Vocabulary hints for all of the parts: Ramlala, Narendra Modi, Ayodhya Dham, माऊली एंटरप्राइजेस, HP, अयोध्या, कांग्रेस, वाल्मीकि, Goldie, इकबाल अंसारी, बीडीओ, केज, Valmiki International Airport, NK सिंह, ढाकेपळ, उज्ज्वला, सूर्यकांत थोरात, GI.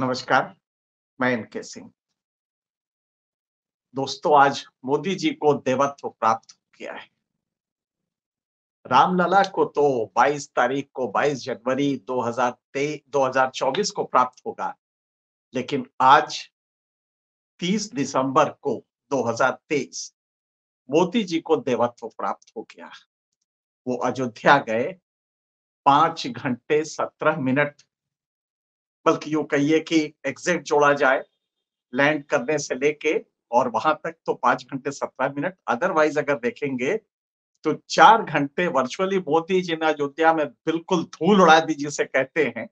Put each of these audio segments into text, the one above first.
नमस्कार, मैं NK सिंह। दोस्तों, आज मोदी जी को देवत्व प्राप्त किया है। रामलला को तो 22 तारीख को 22 जनवरी 2024 को प्राप्त होगा, लेकिन आज 30 दिसंबर को 2023 मोदी जी को देवत्व प्राप्त हो गया। वो अयोध्या गए, 5 घंटे 17 मिनट, बल्कि यूं कहिए कि एग्जैक्ट जोड़ा जाए लैंड करने से लेके और वहां तक तो 5 घंटे 17 मिनट, अदरवाइज अगर देखेंगे तो 4 घंटे वर्चुअली मोदी जी ने अयोध्या में बिल्कुल धूल उड़ा दी, जिसे कहते हैं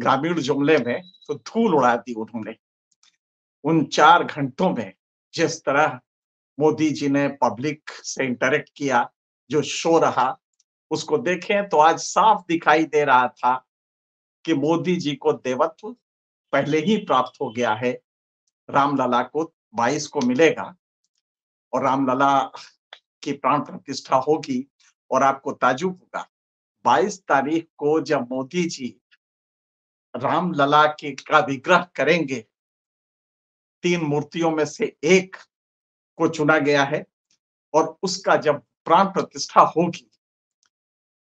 ग्रामीण जुमले में, तो धूल उड़ा दी उन्होंने। उन 4 घंटों में जिस तरह मोदी जी ने पब्लिक से इंटरेक्ट किया, जो शो रहा, उसको देखें तो आज साफ दिखाई दे रहा था कि मोदी जी को देवत्व पहले ही प्राप्त हो गया है। रामलला को 22 को मिलेगा और रामलला की प्राण प्रतिष्ठा होगी। और आपको ताजुब होगा, 22 तारीख को जब मोदी जी रामलला के का विग्रह करेंगे, 3 मूर्तियों में से एक को चुना गया है, और उसका जब प्राण प्रतिष्ठा होगी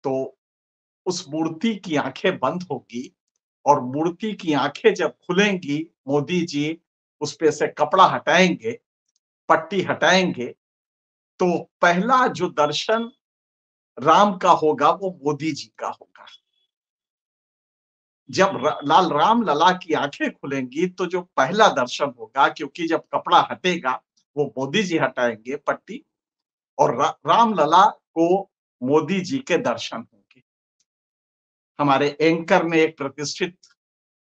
तो उस मूर्ति की आंखें बंद होगी, और मूर्ति की आंखें जब खुलेंगी मोदी जी उस पे से कपड़ा हटाएंगे, पट्टी हटाएंगे, तो पहला जो दर्शन राम का होगा वो मोदी जी का होगा। जब लाल राम लला की आंखें खुलेंगी तो जो पहला दर्शन होगा, क्योंकि जब कपड़ा हटेगा वो मोदी जी हटाएंगे पट्टी, और राम लला को मोदी जी के दर्शन। हमारे एंकर ने एक प्रतिष्ठित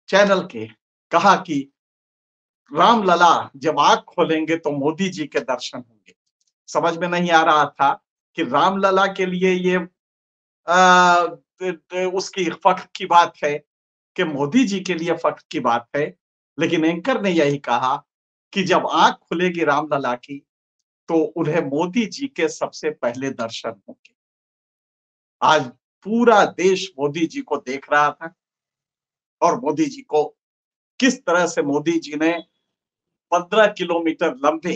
चैनल के कहा कि रामलला जब आंख खोलेंगे तो मोदी जी के दर्शन होंगे। समझ में नहीं आ रहा था कि रामलला के लिए ये उसकी फख्र की बात है कि मोदी जी के लिए फख्र की बात है, लेकिन एंकर ने यही कहा कि जब आंख खुलेगी रामलला की तो उन्हें मोदी जी के सबसे पहले दर्शन होंगे। आज पूरा देश मोदी जी को देख रहा था, और मोदी जी को किस तरह से मोदी जी ने 15 किलोमीटर लंबे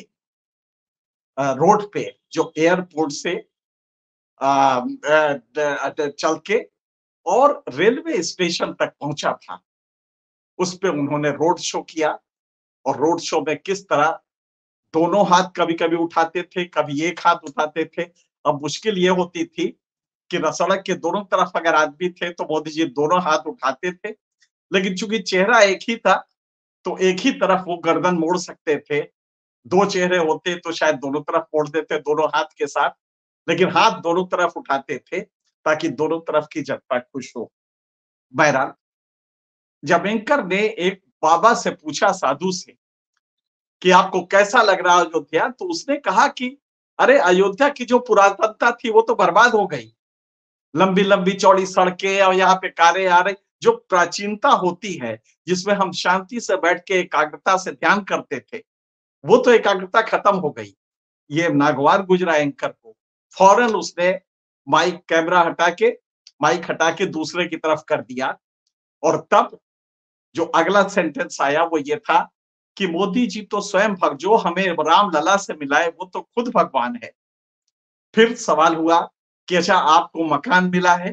रोड पे जो एयरपोर्ट से चल के और रेलवे स्टेशन तक पहुंचा था, उस पे उन्होंने रोड शो किया। और रोड शो में किस तरह दोनों हाथ कभी कभी उठाते थे, कभी एक हाथ उठाते थे। अब मुश्किल ये होती थी कि सड़क के दोनों तरफ अगर आदमी थे तो मोदी जी दोनों हाथ उठाते थे, लेकिन चूंकि चेहरा एक ही था तो एक ही तरफ वो गर्दन मोड़ सकते थे। दो चेहरे होते तो शायद दोनों तरफ मोड़ देते दोनों हाथ के साथ, लेकिन हाथ दोनों तरफ उठाते थे ताकि दोनों तरफ की जनता खुश हो। बहरहाल, जब एंकर ने एक बाबा से पूछा, साधु से, कि आपको कैसा लग रहा अयोध्या, तो उसने कहा कि अरे, अयोध्या की जो पुरातनता थी वो तो बर्बाद हो गई। लंबी लंबी चौड़ी सड़कें और यहाँ पे कारें आ रही, जो प्राचीनता होती है जिसमें हम शांति से बैठ के एकाग्रता से ध्यान करते थे, वो तो एकाग्रता खत्म हो गई। ये नागवार गुजरा एंकर को। फौरन उसने माइक हटा के दूसरे की तरफ कर दिया, और तब जो अगला सेंटेंस आया वो ये था कि मोदी जी तो स्वयं जो हमें रामलला से मिलाए वो तो खुद भगवान है। फिर सवाल हुआ कि अच्छा, आपको मकान मिला है,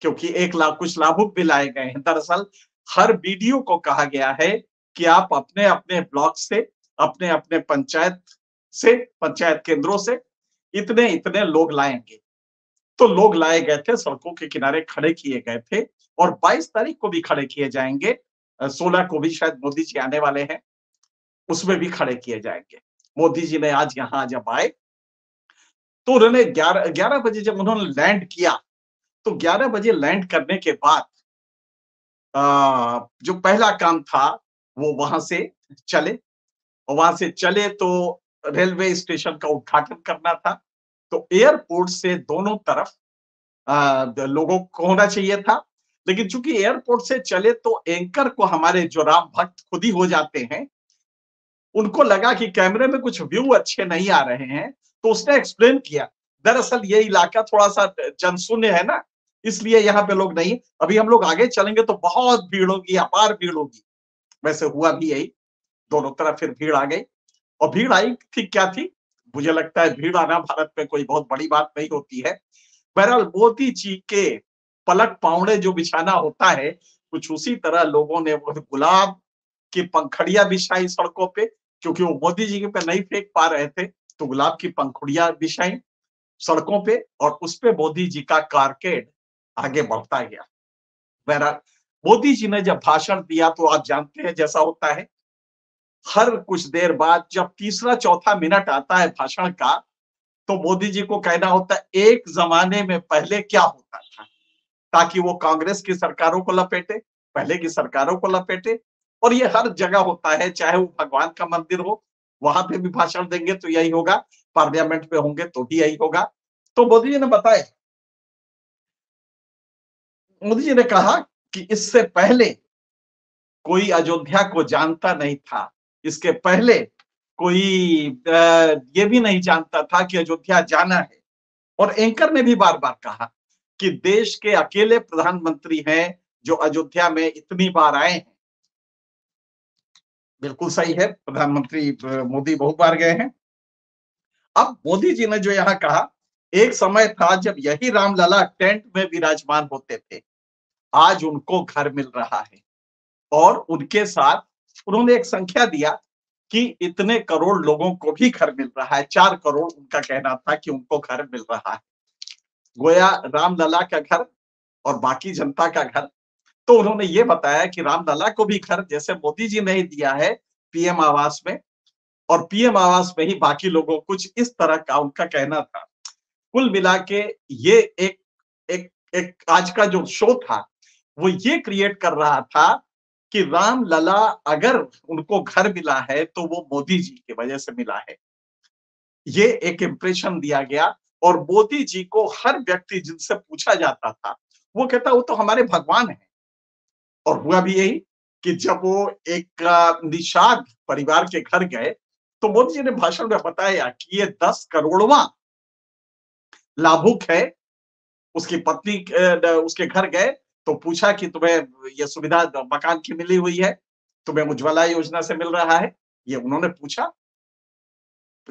क्योंकि 1 लाख कुछ लाभुक भी लाए गए हैं। दरअसल हर बीडीओ को कहा गया है कि आप अपने अपने ब्लॉक से, अपने अपने पंचायत केंद्रों से इतने इतने लोग लाएंगे। तो लोग लाए गए थे, सड़कों के किनारे खड़े किए गए थे, और 22 तारीख को भी खड़े किए जाएंगे, 16 को भी शायद मोदी जी आने वाले हैं, उसमें भी खड़े किए जाएंगे। मोदी जी ने आज यहाँ जब आए तो उन्होंने 11 बजे जब उन्होंने लैंड किया, तो 11 बजे लैंड करने के बाद जो पहला काम था वो वहां से चले तो रेलवे स्टेशन का उद्घाटन करना था। तो एयरपोर्ट से दोनों तरफ लोगों को होना चाहिए था, लेकिन चूंकि एयरपोर्ट से चले तो एंकर को हमारे जो राम भक्त खुद ही हो जाते हैं, उनको लगा कि कैमरे में कुछ व्यू अच्छे नहीं आ रहे हैं, तो उसने एक्सप्लेन किया। दरअसल ये इलाका थोड़ा सा जनशून्य है ना, इसलिए यहाँ पे लोग नहीं है। अभी हम लोग आगे चलेंगे तो बहुत भीड़ होगी, अपार भीड़ होगी। वैसे हुआ भी यही, दोनों तरफ फिर भीड़ आ गई। और भीड़ आई थी क्या थी, मुझे लगता है भीड़ आना भारत में कोई बहुत बड़ी बात नहीं होती है। बहरहाल मोदी जी के पलक पावड़े जो बिछाना होता है कुछ उसी तरह लोगों ने वो गुलाब की पंखड़ियां बिछाई सड़कों पे, क्योंकि वो मोदी जी के पे नहीं फेंक पा रहे थे तो गुलाब की पंखुड़ियां बिछाई सड़कों पे और उस पे मोदी जी का कारकेड आगे बढ़ता गया। बहरहाल मोदी जी ने जब भाषण दिया तो आप जानते हैं जैसा होता है, हर कुछ देर बाद जब तीसरा चौथा मिनट आता है भाषण का तो मोदी जी को कहना होता है एक जमाने में पहले क्या होता था, ताकि वो कांग्रेस की सरकारों को लपेटे, पहले की सरकारों को लपेटे। और ये हर जगह होता है, चाहे वो भगवान का मंदिर हो वहां पे भी भाषण देंगे तो यही होगा, पार्लियामेंट में होंगे तो भी यही होगा। तो मोदी जी ने बताया, मोदी जी ने कहा कि इससे पहले कोई अयोध्या को जानता नहीं था, इसके पहले कोई ये भी नहीं जानता था कि अयोध्या जाना है। और एंकर ने भी बार बार कहा कि देश के अकेले प्रधानमंत्री हैं जो अयोध्या में इतनी बार आए हैं। बिल्कुल सही है, प्रधानमंत्री मोदी बहुत बार गए हैं। अब मोदी जी ने जो यहाँ कहा, एक समय था जब यही रामलला टेंट में विराजमान होते थे, आज उनको घर मिल रहा है। और उनके साथ उन्होंने एक संख्या दिया कि इतने करोड़ लोगों को भी घर मिल रहा है, 4 करोड़ उनका कहना था कि उनको घर मिल रहा है, गोया रामलला का घर और बाकी जनता का घर। तो उन्होंने ये बताया कि रामलला को भी घर जैसे मोदी जी ने ही दिया है पीएम आवास में, और पीएम आवास में ही बाकी लोगों कुछ इस तरह का उनका कहना था। कुल मिला के ये एक एक एक आज का जो शो था वो ये क्रिएट कर रहा था कि रामलला अगर उनको घर मिला है तो वो मोदी जी की वजह से मिला है, ये एक इंप्रेशन दिया गया। और मोदी जी को हर व्यक्ति जिनसे पूछा जाता था वो कहता वो तो हमारे भगवान है। और हुआ भी यही कि जब वो एक निषाद परिवार के घर गए तो मोदी जी ने भाषण में बताया कि ये 10 करोड़वां लाभुक है। उसकी पत्नी उसके घर गए तो पूछा कि तुम्हें यह सुविधा मकान की मिली हुई है, तुम्हें उज्ज्वला योजना से मिल रहा है, ये उन्होंने पूछा।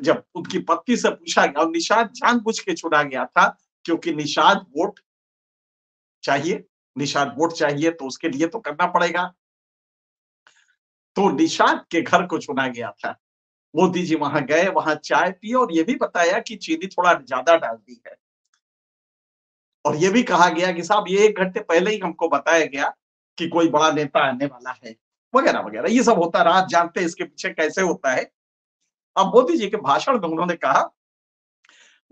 जब उनकी पत्नी से पूछा गया, और निषाद जानबूझ के चुना गया था क्योंकि निषाद वोट चाहिए, निषाद वोट चाहिए तो उसके लिए तो करना पड़ेगा, तो निषाद के घर को चुना गया था। मोदी जी वहां गए, वहां चाय पी और ये भी बताया कि चीनी थोड़ा ज्यादा डाल दी है। और ये भी कहा गया कि साहब ये 1 घंटे पहले ही हमको बताया गया कि कोई बड़ा नेता आने वाला है, वगैरह वगैरह। ये सब होता रहा, आप जानते हैं इसके पीछे कैसे होता है। अब मोदी जी के भाषण में उन्होंने कहा,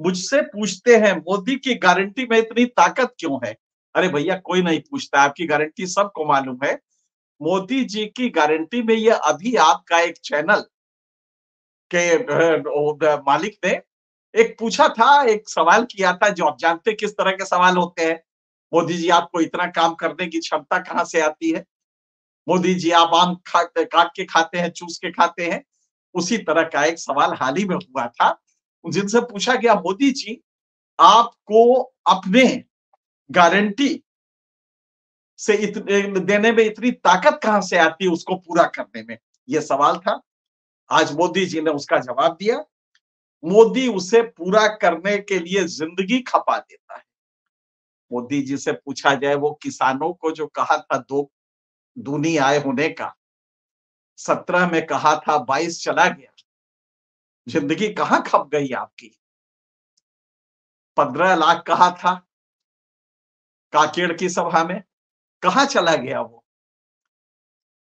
मुझसे पूछते हैं मोदी की गारंटी में इतनी ताकत क्यों है। अरे भैया कोई नहीं पूछता, आपकी गारंटी सबको मालूम है। मोदी जी की गारंटी में यह अभी आपका एक चैनल के मालिक ने एक पूछा था, एक सवाल किया था, जो आप जानते किस तरह के सवाल होते हैं, मोदी जी आपको इतना काम करने की क्षमता कहाँ से आती है, मोदी जी आप आम काट के खाते हैं, चूस के खाते हैं, उसी तरह का एक सवाल हाल ही में हुआ था जिनसे पूछा गया मोदी जी आपको अपने गारंटी से देने में इतनी ताकत कहाँ से आती है उसको पूरा करने में, यह सवाल था। आज मोदी जी ने उसका जवाब दिया, मोदी उसे पूरा करने के लिए जिंदगी खपा देता है। मोदी जी से पूछा जाए, वो किसानों को जो कहा था 2 दूनी आय होने का, 17 में कहा था 22 चला गया, जिंदगी कहाँ खप गई आपकी। 15 लाख कहा था काकेड़ की सभा में, कहाँ चला गया वो,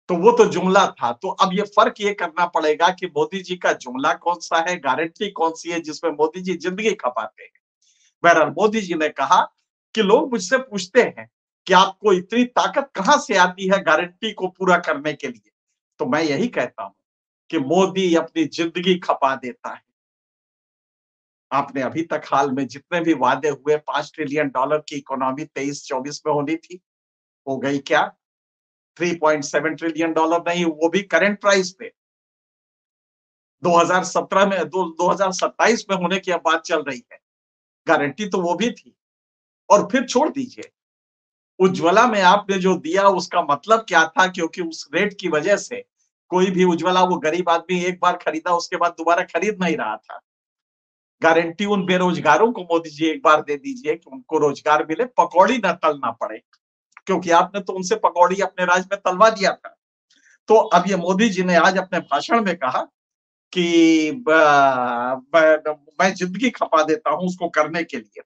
तो वो तो जुमला था। तो अब ये फर्क ये करना पड़ेगा कि मोदी जी का जुमला कौन सा है, गारंटी कौन सी है जिसमें मोदी जी जिंदगी खपाते हैं। बहरहाल मोदी जी ने कहा कि लोग मुझसे पूछते हैं कि आपको इतनी ताकत कहाँ से आती है गारंटी को पूरा करने के लिए, तो मैं यही कहता हूं कि मोदी अपनी जिंदगी खपा देता है। आपने अभी तक हाल में जितने भी वादे हुए, 5 ट्रिलियन डॉलर की इकोनॉमी 23-24 में होनी थी, हो गई क्या, 3.7 ट्रिलियन डॉलर नहीं, वो भी करंट प्राइस पे। 2017 में 2027 में होने की अब बात चल रही है, गारंटी तो वो भी थी। और फिर छोड़ दीजिए उज्ज्वला में आपने जो दिया उसका मतलब क्या था, क्योंकि उस रेट की वजह से कोई भी उज्ज्वला वो गरीब आदमी एक बार खरीदा उसके बाद दोबारा खरीद नहीं रहा था। गारंटी उन बेरोजगारों को मोदी जी एक बार दे दीजिए कि उनको रोजगार मिले, पकौड़ी न तलना पड़े, क्योंकि आपने तो उनसे पकौड़ी अपने राज्य में तलवा दिया था। तो अब ये मोदी जी ने आज अपने भाषण में कहा कि मैं जिंदगी खपा देता हूं उसको करने के लिए।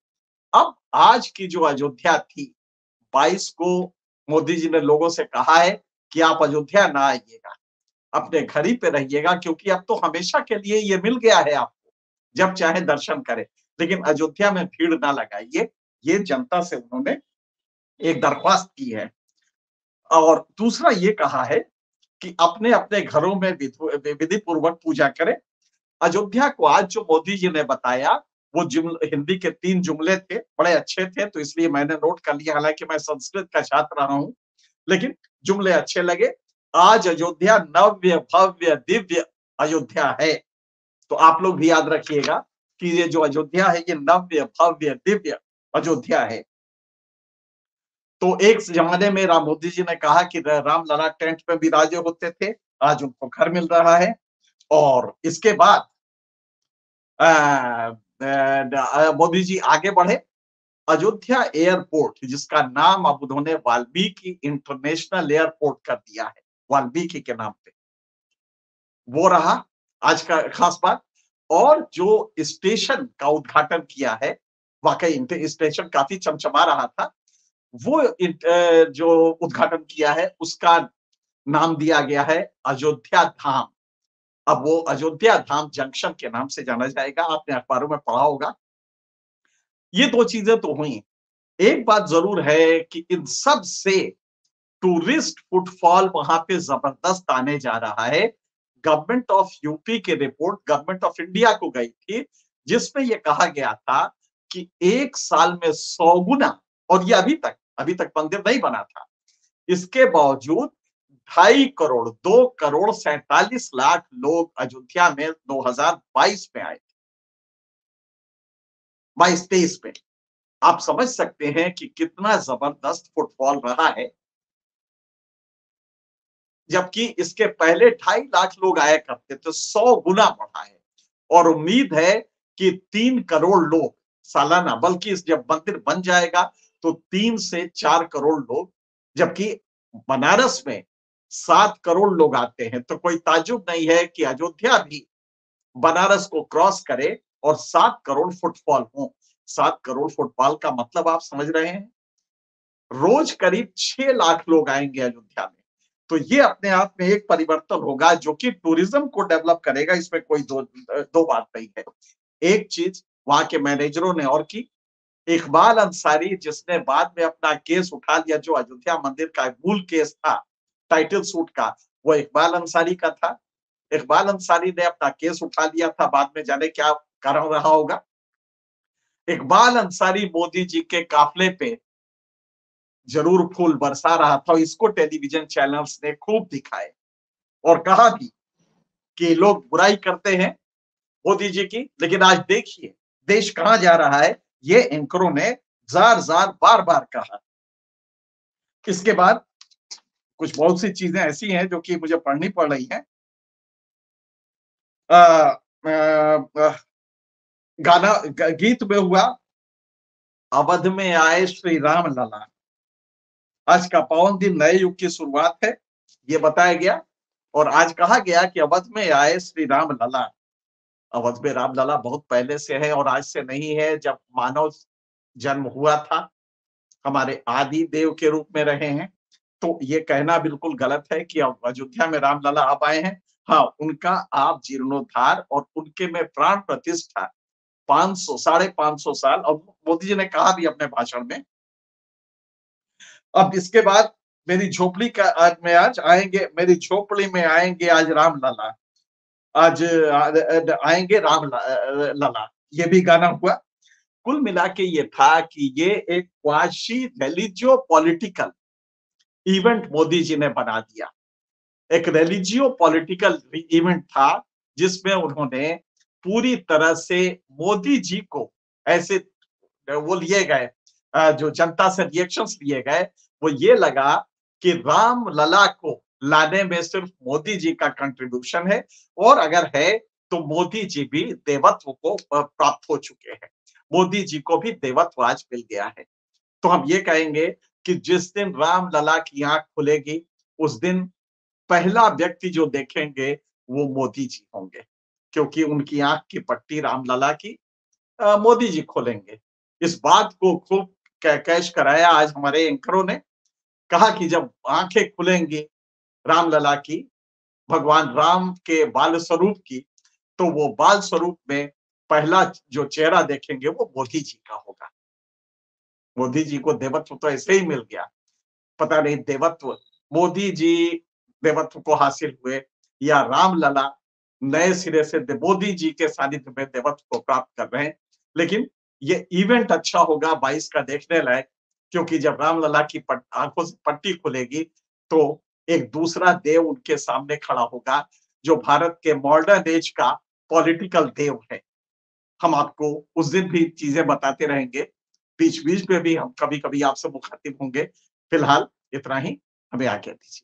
अब आज की जो अयोध्या थी 22 को मोदी जी ने लोगों से कहा है कि आप अयोध्या ना आइएगा, अपने घर ही पे रहिएगा, क्योंकि अब तो हमेशा के लिए ये मिल गया है आपको, जब चाहे दर्शन करें, लेकिन अयोध्या में भीड़ ना लगाइए। ये जनता से उन्होंने एक दरख्वास्त की है। और दूसरा ये कहा है कि अपने अपने घरों में विधि पूर्वक पूजा करें। अयोध्या को आज जो मोदी जी ने बताया वो हिंदी के 3 जुमले थे, बड़े अच्छे थे, तो इसलिए मैंने नोट कर लिया, हालांकि मैं संस्कृत का छात्र रहा हूं, लेकिन जुमले अच्छे लगे। आज अयोध्या नव्य भव्य दिव्य अयोध्या है, तो आप लोग भी याद रखिएगा कि ये जो अयोध्या है ये नव्य भव्य दिव्य अयोध्या है। तो एक जमाने में राम मोदी जी ने कहा कि रामलला टेंट में भी राजे होते थे, आज उनको घर मिल रहा है। और इसके बाद मोदी जी आगे बढ़े, अयोध्या एयरपोर्ट जिसका नाम अब उन्होंने वाल्मीकि इंटरनेशनल एयरपोर्ट कर दिया है, वाल्मीकि के नाम पे, वो रहा आज का खास बात। और जो स्टेशन का उद्घाटन किया है, वाकई स्टेशन काफी चमचमा रहा था, वो जो उद्घाटन किया है उसका नाम दिया गया है अयोध्या धाम। अब वो अयोध्या धाम जंक्शन के नाम से जाना जाएगा, आपने अखबारों में पढ़ा होगा। ये 2 चीजें तो हुई। एक बात जरूर है कि इन सब से टूरिस्ट फुटफॉल वहां पे जबरदस्त आने जा रहा है। गवर्नमेंट ऑफ यूपी की रिपोर्ट गवर्नमेंट ऑफ इंडिया को गई थी, जिसमें यह कहा गया था कि 1 साल में 100 गुना, और ये अभी तक मंदिर नहीं बना था, इसके बावजूद 2.5 करोड़ 2.47 करोड़ लोग अयोध्या में 2022 में आए थे, 22-23 में। आप समझ सकते हैं कि कितना जबरदस्त फुटफॉल रहा है, जबकि इसके पहले 2.5 लाख लोग आया करते थे, 100 गुना बढ़ा है। और उम्मीद है कि 3 करोड़ लोग सालाना, बल्कि जब मंदिर बन जाएगा तो 3 से 4 करोड़ लोग, जबकि बनारस में 7 करोड़ लोग आते हैं। तो कोई ताज्जुब नहीं है कि अयोध्या भी बनारस को क्रॉस करे और 7 करोड़ फुटफॉल हो। 7 करोड़ फुटफॉल का मतलब आप समझ रहे हैं, रोज करीब 6 लाख लोग आएंगे अयोध्या में। तो ये अपने आप में एक परिवर्तन होगा जो कि टूरिज्म को डेवलप करेगा, इसमें कोई दो बात नहीं है। एक चीज वहां के मैनेजरों ने और की, इकबाल अंसारी जिसने बाद में अपना केस उठा लिया, जो अयोध्या मंदिर का मूल केस था टाइटल सूट का, वो इकबाल अंसारी का था। इकबाल अंसारी ने अपना केस उठा लिया था, बाद में जाने क्या कारण रहा होगा। इकबाल अंसारी मोदी जी के काफले पे जरूर फूल बरसा रहा था, इसको टेलीविजन चैनल्स ने खूब दिखाए और कहा भी कि लोग बुराई करते हैं मोदी जी की, लेकिन आज देखिए देश कहां जा रहा है, ये एंकरों ने जार बार-बार कहा। इसके बाद कुछ बहुत सी चीजें ऐसी हैं जो कि मुझे पढ़नी पड़ रही हैं। गीत में हुआ अवध में आए श्री राम लला, आज का पावन दिन नए युग की शुरुआत है, ये बताया गया। और आज कहा गया कि अवध में आए श्री राम लला। अवध में रामलला बहुत पहले से है और आज से नहीं है, जब मानव जन्म हुआ था, हमारे आदि देव के रूप में रहे हैं। तो ये कहना बिल्कुल गलत है कि अयोध्या में रामलला आप आए हैं। हाँ, उनका आप जीर्णोद्धार और उनके में प्राण प्रतिष्ठा 500 साढ़े 500 साल, और मोदी जी ने कहा भी अपने भाषण में। अब इसके बाद मेरी झोपड़ी का आज में आज आएंगे, मेरी झोपड़ी में आएंगे आज रामलला, आज आएंगे राम लला, ये भी गाना हुआ। कुल मिला के ये था कि ये एक quasi religio political event Modi ji ने बना दिया। एक रिलीजियो पॉलिटिकल इवेंट था जिसमें उन्होंने पूरी तरह से मोदी जी को ऐसे वो लिए गए जो जनता से रिएक्शंस लिए गए वो ये लगा कि राम लला को लाने में सिर्फ मोदी जी का कंट्रीब्यूशन है, और अगर है तो मोदी जी भी देवत्व को प्राप्त हो चुके हैं, मोदी जी को भी देवत्व आज मिल गया है। तो हम ये कहेंगे कि जिस दिन राम लला की आंख खुलेगी उस दिन पहला व्यक्ति जो देखेंगे वो मोदी जी होंगे, क्योंकि उनकी आंख की पट्टी रामलला की मोदी जी खोलेंगे। इस बात को खूब कैश कराया आज हमारे एंकरों ने, कहा कि जब आंखें खुलेंगी रामलला की, भगवान राम के बाल स्वरूप की, तो वो बाल स्वरूप में पहला जो चेहरा देखेंगे वो मोदी जी का होगा। मोदी जी को देवत्व तो ऐसे ही मिल गया, पता नहीं देवत्व मोदी जी देवत्व को हासिल हुए या रामलला नए सिरे से मोदी जी के सानिध्य में देवत्व को प्राप्त कर रहे हैं। लेकिन ये इवेंट अच्छा होगा 22 का देखने लायक, क्योंकि जब रामलला की आंखों से पट्टी खुलेगी तो एक दूसरा देव उनके सामने खड़ा होगा जो भारत के मॉडर्न एज का पॉलिटिकल देव है। हम आपको उस दिन भी चीजें बताते रहेंगे, बीच बीच में भी हम कभी कभी आपसे मुखातिब होंगे। फिलहाल इतना ही, हमें आज्ञा दीजिए।